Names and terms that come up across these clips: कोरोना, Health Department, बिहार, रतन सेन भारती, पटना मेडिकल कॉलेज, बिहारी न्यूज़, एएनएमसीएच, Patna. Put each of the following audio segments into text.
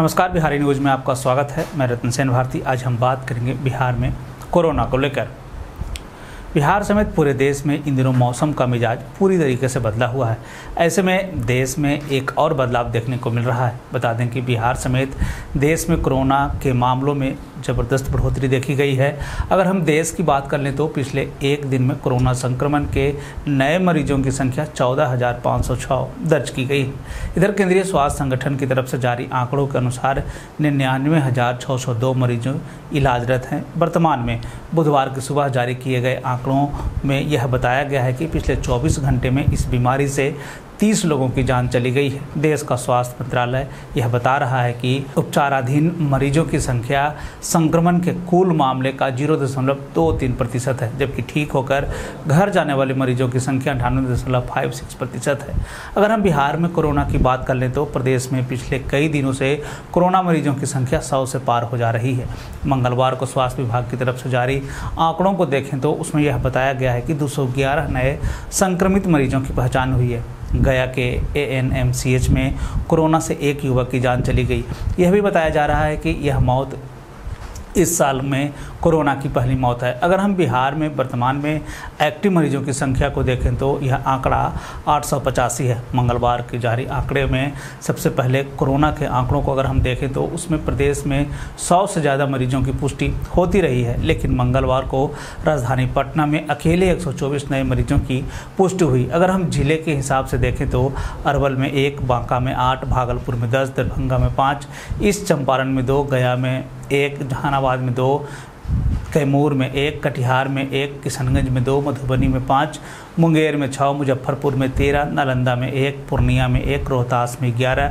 नमस्कार, बिहारी न्यूज़ में आपका स्वागत है। मैं रतन सेन भारती। आज हम बात करेंगे बिहार में कोरोना को लेकर। बिहार समेत पूरे देश में इन दिनों मौसम का मिजाज पूरी तरीके से बदला हुआ है। ऐसे में देश में एक और बदलाव देखने को मिल रहा है। बता दें कि बिहार समेत देश में कोरोना के मामलों में ज़बरदस्त बढ़ोतरी देखी गई है। अगर हम देश की बात कर लें तो पिछले एक दिन में कोरोना संक्रमण के नए मरीजों की संख्या 14,506 दर्ज की गई है। इधर केंद्रीय स्वास्थ्य संगठन की तरफ से जारी आंकड़ों के अनुसार 99,602 मरीजों इलाजरत हैं। वर्तमान में बुधवार की सुबह जारी किए गए आंकड़ों में यह बताया गया है कि पिछले 24 घंटे में इस बीमारी से 30 लोगों की जान चली गई है। देश का स्वास्थ्य मंत्रालय यह बता रहा है कि उपचाराधीन मरीजों की संख्या संक्रमण के कुल मामले का 0.23% है, जबकि ठीक होकर घर जाने वाले मरीजों की संख्या 98.56% है। अगर हम बिहार में कोरोना की बात कर लें तो प्रदेश में पिछले कई दिनों से कोरोना मरीजों की संख्या 100 से पार हो जा रही है। मंगलवार को स्वास्थ्य विभाग की तरफ से जारी आंकड़ों को देखें तो उसमें यह बताया गया है कि 211 नए संक्रमित मरीजों की पहचान हुई है। गया के एएनएमसीएच में कोरोना से एक युवक की जान चली गई। यह भी बताया जा रहा है कि यह मौत इस साल में कोरोना की पहली मौत है। अगर हम बिहार में वर्तमान में एक्टिव मरीजों की संख्या को देखें तो यह आंकड़ा 885 है। मंगलवार के जारी आंकड़े में सबसे पहले कोरोना के आंकड़ों को अगर हम देखें तो उसमें प्रदेश में 100 से ज़्यादा मरीजों की पुष्टि होती रही है, लेकिन मंगलवार को राजधानी पटना में अकेले 124 नए मरीजों की पुष्टि हुई। अगर हम जिले के हिसाब से देखें तो अरवल में 1, बांका में 8, भागलपुर में 10, दरभंगा में 5, ईस्ट चंपारण में 2, गया में 1, जहानाबाद में 2, कैमूर में 1, कटिहार में 1, किशनगंज में 2, मधुबनी में 5, मुंगेर में 6, मुजफ्फरपुर में 13, नालंदा में 1, पूर्णिया में 1, रोहतास में 11,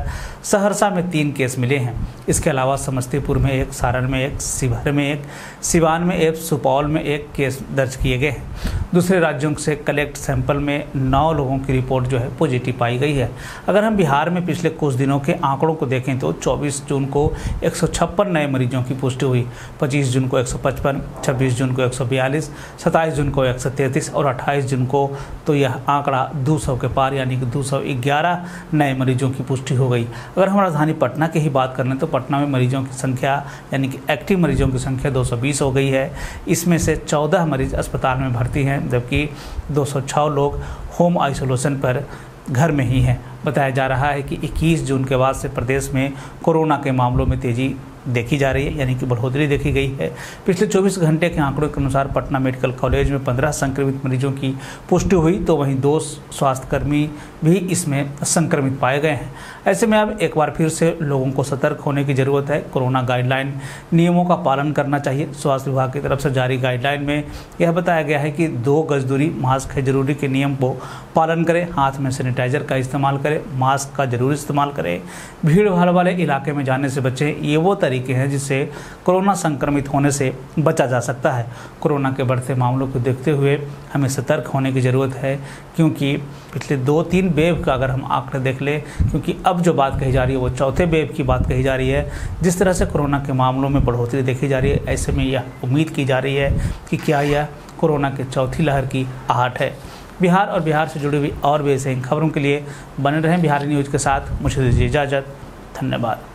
सहरसा में 3 केस मिले हैं। इसके अलावा समस्तीपुर में 1, सारण में 1, शिवहर में 1, सिवान में 1, सुपौल में 1 केस दर्ज किए गए हैं। दूसरे राज्यों से कलेक्ट सैंपल में 9 लोगों की रिपोर्ट जो है पॉजिटिव पाई गई है। अगर हम बिहार में पिछले कुछ दिनों के आंकड़ों को देखें तो 24 जून को 156 नए मरीजों की पुष्टि हुई, 25 जून को 155, 26 जून को 142, 27 जून को 133 और 28 जून को तो यह आंकड़ा 200 के पार यानी कि 211 नए मरीजों की पुष्टि हो गई। अगर हम राजधानी पटना की ही बात कर लें तो पटना में मरीजों की संख्या यानी कि एक्टिव मरीजों की संख्या 220 हो गई है। इसमें से 14 मरीज अस्पताल में भर्ती हैं, जबकि 206 लोग होम आइसोलेशन पर घर में ही हैं। बताया जा रहा है कि 21 जून के बाद से प्रदेश में कोरोना के मामलों में तेज़ी देखी जा रही है, यानी कि बढ़ोतरी देखी गई है। पिछले 24 घंटे के आंकड़ों के अनुसार पटना मेडिकल कॉलेज में 15 संक्रमित मरीजों की पुष्टि हुई, तो वहीं 2 स्वास्थ्यकर्मी भी इसमें संक्रमित पाए गए हैं। ऐसे में अब एक बार फिर से लोगों को सतर्क होने की ज़रूरत है। कोरोना गाइडलाइन नियमों का पालन करना चाहिए। स्वास्थ्य विभाग की तरफ से जारी गाइडलाइन में यह बताया गया है कि 2 गज दूरी, मास्क है जरूरी के नियम को पालन करें, हाथ में सैनिटाइज़र का इस्तेमाल करें, मास्क का जरूर इस्तेमाल करें, भीड़ भाड़ वाले इलाके में जाने से बचें। ये वो तरीके हैं जिससे कोरोना संक्रमित होने से बचा जा सकता है। कोरोना के बढ़ते मामलों को देखते हुए हमें सतर्क होने की ज़रूरत है, क्योंकि पिछले 2-3 वेव का अगर हम आंकड़े देख लें, क्योंकि अब जो बात कही जा रही है वो चौथे वेव की बात कही जा रही है। जिस तरह से कोरोना के मामलों में बढ़ोतरी देखी जा रही है, ऐसे में यह उम्मीद की जा रही है कि क्या यह कोरोना के चौथी लहर की आहट है। बिहार और बिहार से जुड़ी हुई और भी ऐसे खबरों के लिए बने रहें बिहारी न्यूज़ के साथ। मुझे दीजिए इजाज़त। धन्यवाद।